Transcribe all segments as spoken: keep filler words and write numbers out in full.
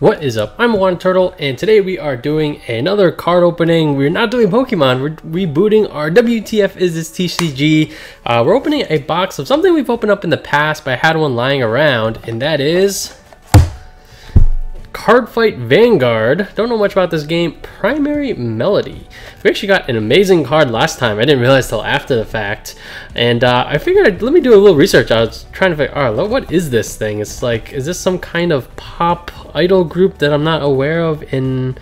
What is up? I'm iWAHnnaTurtle, and today we are doing another card opening. We're not doing Pokemon, we're rebooting our W T F is this T C G. Uh, we're opening a box of something we've opened up in the past, but I had one lying around, and that is Card Fight Vanguard. Don't know much about this game. Primary Melody. We actually got an amazing card last time. I didn't realize till after the fact, and uh, I figured I'd, let me do a little research. I was trying to figure, all right, what is this thing? It's like, is this some kind of pop idol group that I'm not aware of in,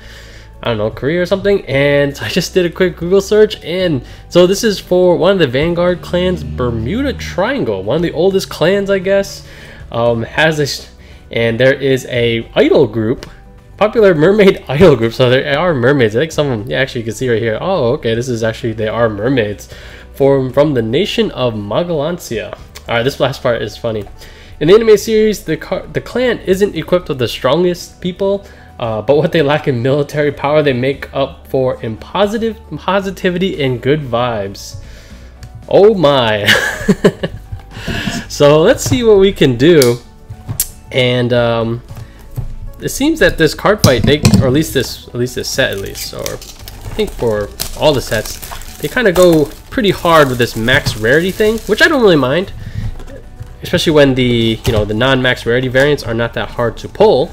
I don't know, Korea or something? And so I just did a quick Google search, and so this is for one of the Vanguard clans, Bermuda Triangle, one of the oldest clans, I guess. Um, has a and there is a idol group, popular mermaid idol group. So there are mermaids. I think some of them, yeah, actually you can see right here. Oh, okay, this is actually, they are mermaids from from the nation of Magallanica. All right, this last part is funny. In the anime series, the car, the clan isn't equipped with the strongest people, uh, but what they lack in military power, they make up for in positive positivity and good vibes. Oh my! So let's see what we can do. And um, it seems that this card fight, they, or at least this, at least this set, at least, or I think for all the sets, they kind of go pretty hard with this max rarity thing, which I don't really mind, especially when the you know the non-max rarity variants are not that hard to pull.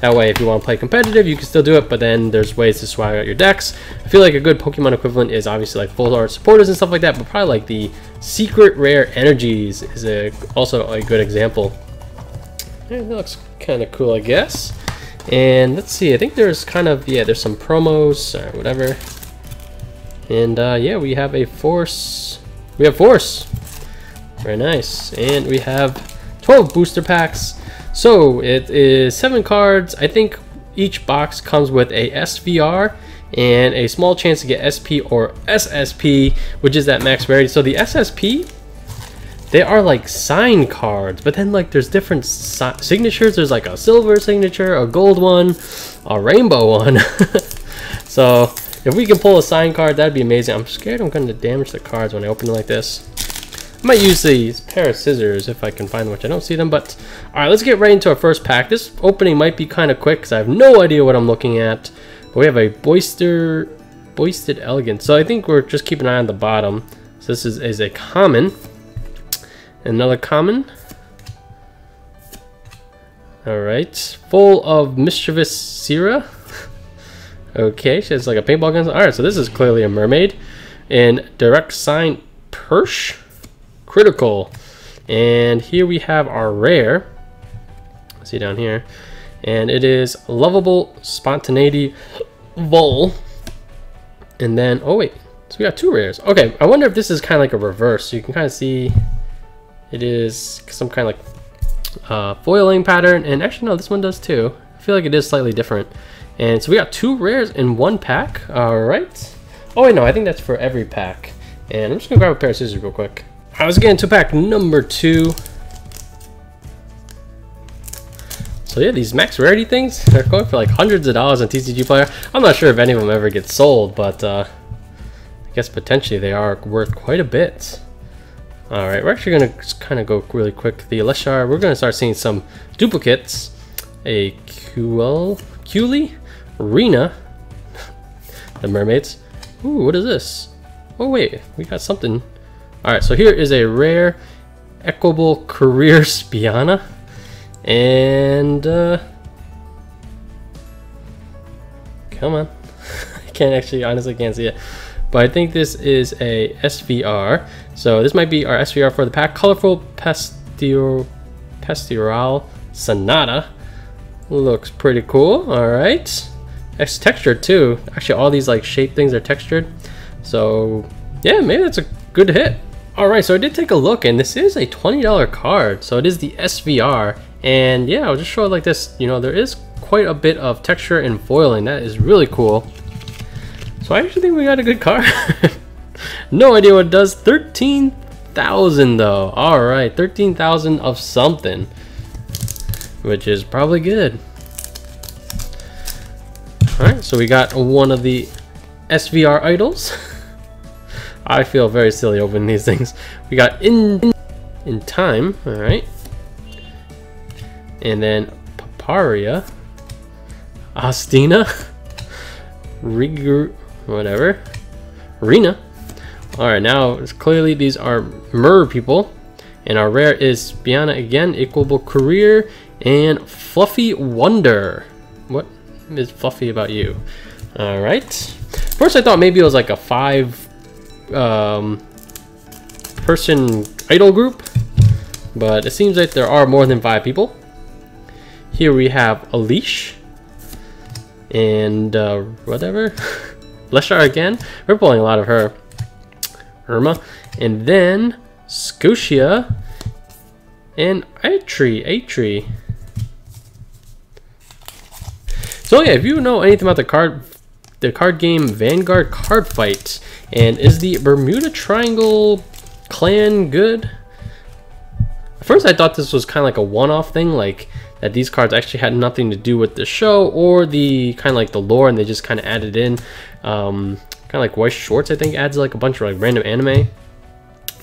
That way, if you want to play competitive, you can still do it, but then there's ways to swag out your decks. I feel like a good Pokemon equivalent is obviously like full art supporters and stuff like that, but probably like the secret rare energies is a, also a good example. Yeah, that looks kind of cool, I guess. And let's see, I think there's kind of, yeah, there's some promos or whatever. And uh, yeah, we have a Force. We have Force. Very nice. And we have twelve booster packs. So it is seven cards. I think each box comes with a S V R and a small chance to get S P or S S P, which is that max rarity. So the S S P, they are like sign cards, but then like there's different si signatures. There's like a silver signature, a gold one, a rainbow one. So if we can pull a sign card, that'd be amazing. I'm scared I'm going to damage the cards when I open it like this. I might use these pair of scissors if I can find them, which I don't see them. But all right, let's get right into our first pack. This opening might be kind of quick because I have no idea what I'm looking at. But we have a Boister, Boisted Elegance. So I think we're just keeping an eye on the bottom. So this is, is a common. Another common. All right, full of mischievous Syrah. Okay, she has like a paintball gun. All right, so this is clearly a mermaid. And direct sign Persh, critical. And here we have our rare. See down here, and it is lovable spontaneity vol. And then oh wait, so we got two rares. Okay, I wonder if this is kind of like a reverse. So you can kind of see. It is some kind of like uh, foiling pattern, and actually no, this one does too. I feel like it is slightly different. And so we got two rares in one pack. All right. Oh wait, no, I think that's for every pack. And I'm just gonna grab a pair of scissors real quick. I was getting to pack number two. So yeah, these max rarity things, they're going for like hundreds of dollars on T C G Player. I'm not sure if any of them ever get sold, but uh, I guess potentially they are worth quite a bit. All right, we're actually gonna kind of go really quick. The Eleshar, we're gonna start seeing some duplicates. A Q L, Quli, Rena, the mermaids. Ooh, what is this? Oh wait, we got something. All right, so here is a rare Equable Career Spiana, and uh, come on, I can't actually, honestly, can't see it. But I think this is a S V R. So this might be our S V R for the pack. Colorful Pastoral, Pastoral Sonata. Looks pretty cool. All right. It's textured too. Actually, all these like shape things are textured. So yeah, maybe that's a good hit. All right, so I did take a look, and this is a twenty dollar card. So it is the S V R. And yeah, I'll just show it like this. You know, there is quite a bit of texture and foiling. That is really cool. So I actually think we got a good card. No idea what it does. thirteen thousand though. All right, thirteen thousand of something, which is probably good. All right, so we got one of the S V R idols. I feel very silly opening these things. We got in in time. All right, and then Paparia. Astina, Rigur, whatever, Rina. All right, now clearly these are Mer people, and our rare is Biana again, Equable Career, and Fluffy Wonder. What is fluffy about you? All right. First, I thought maybe it was like a five-person um, idol group, but it seems like there are more than five people. Here we have Elish and uh, whatever. Bleshar again. We're pulling a lot of her. Irma. And then Scotia and Atri. Atri. So yeah, if you know anything about the card the card game Vanguard Card Fight, and is the Bermuda Triangle clan good? At first I thought this was kind of like a one-off thing, like that these cards actually had nothing to do with the show or the kind of like the lore, and they just kind of added in um, kind of like Weiss Schwarz, I think, adds like a bunch of like random anime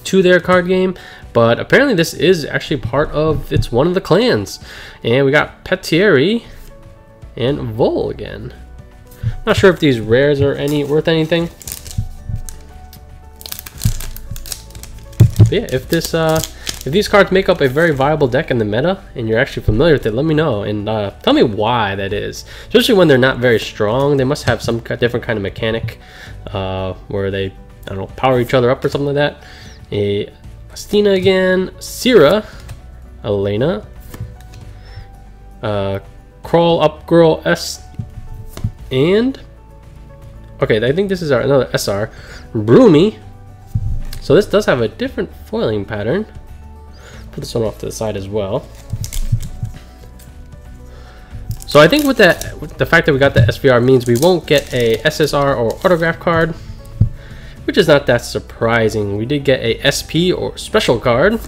to their card game. But apparently this is actually part of, it's one of the clans. And we got Petieri and Vol again. Not sure if these rares are any worth anything. But yeah, if this uh If these cards make up a very viable deck in the meta, and you're actually familiar with it, let me know, and uh, tell me why that is. Especially when they're not very strong, they must have some different kind of mechanic uh, where they, I don't know, power each other up or something like that. A Astina again, Syrah, Elena, uh, Crawl Up Girl S, and okay, I think this is our another S R, Broomy. So this does have a different foiling pattern. Put this one off to the side as well. So I think with that, with the fact that we got the S V R means we won't get a S S R or autograph card, which is not that surprising. We did get a S P or special card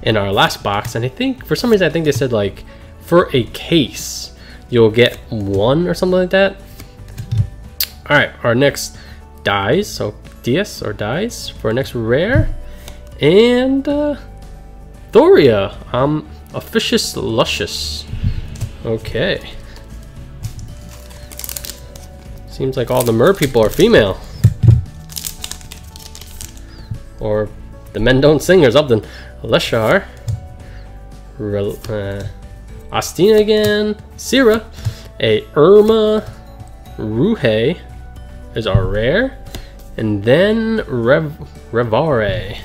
in our last box, and I think for some reason I think they said like for a case you'll get one or something like that. All right, our next dies, so D S or dies for our next rare, and. Uh, Thoria, um, Officious Luscious. Okay. Seems like all the mer people are female. Or the men don't sing or something. Leshar. Rel uh, Astina again. Syrah. A Irma. Ruhe is our rare. And then Rev Revare.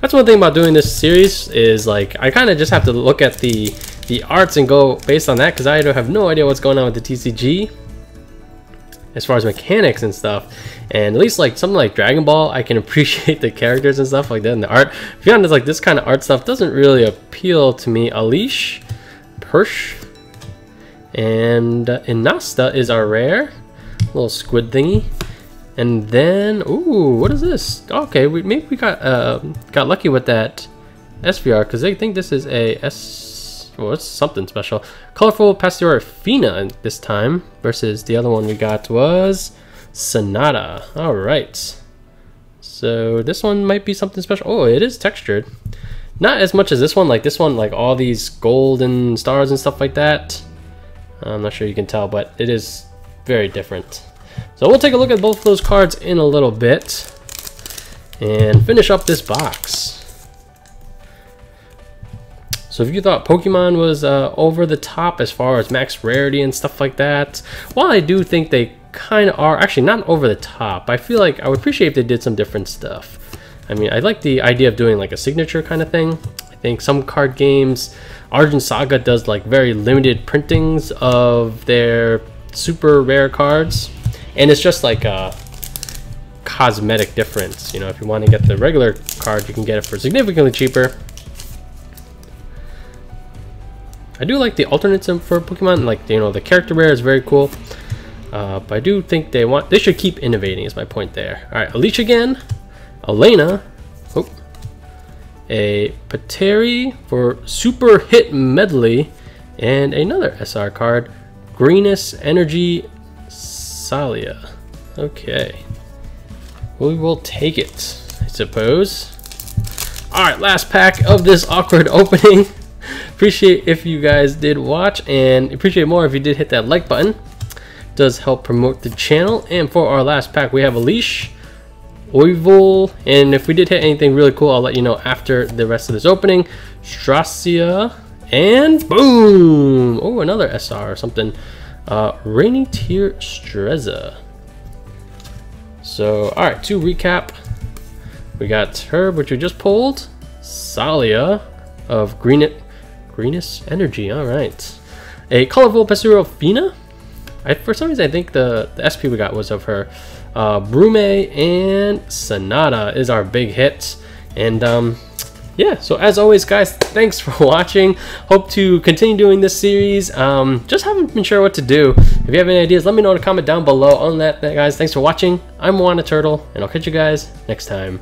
That's one thing about doing this series is like I kind of just have to look at the the arts and go based on that, because I have no idea what's going on with the T C G as far as mechanics and stuff. And at least like something like Dragon Ball, I can appreciate the characters and stuff like that and the art. To be honest, like this kind of art stuff doesn't really appeal to me. Elish, Persh, and uh, Inasta is our rare little squid thingy. And then, ooh, what is this? Okay, we, maybe we got uh, got lucky with that S V R, because they think this is a S, well, it's something special. Colorful Pastorafina this time, versus the other one we got was Sonata. All right, so this one might be something special. Oh, it is textured. Not as much as this one, like this one, like all these golden stars and stuff like that. I'm not sure you can tell, but it is very different. So we'll take a look at both of those cards in a little bit and finish up this box. So if you thought Pokemon was uh, over the top as far as max rarity and stuff like that, while I do think they kind of are, actually not over the top, I feel like I would appreciate if they did some different stuff. I mean, I like the idea of doing like a signature kind of thing. I think some card games, Argent Saga does like very limited printings of their super rare cards. And it's just like a cosmetic difference. You know, if you want to get the regular card, you can get it for significantly cheaper. I do like the alternates for Pokemon. Like, you know, the character rare is very cool. Uh, but I do think they want, they should keep innovating is my point there. All right, Elish again. Elena. Oh. A Pateri for Super Hit Medley. And another S R card. Greenest Energy Salia. Okay, we will take it, I suppose. All right, last pack of this awkward opening. Appreciate if you guys did watch, and appreciate more if you did hit that like button. It does help promote the channel. And for our last pack, we have a leash, Oivul, and if we did hit anything really cool, I'll let you know after the rest of this opening. Strasia, and boom! Oh, another S R or something. Uh, Rainy Tear Strezza. So, alright, to recap, we got Herb, which we just pulled, Salia of Green Greenest Energy, alright. A colorful Passerofina. I for some reason I think the, the S P we got was of her. Uh, Brume and Sonata is our big hit, and um, yeah, so as always guys, thanks for watching. Hope to continue doing this series. Um, just haven't been sure what to do. If you have any ideas, let me know in a comment down below. On that, guys, thanks for watching. I'm iWAHnnaTurtle, and I'll catch you guys next time.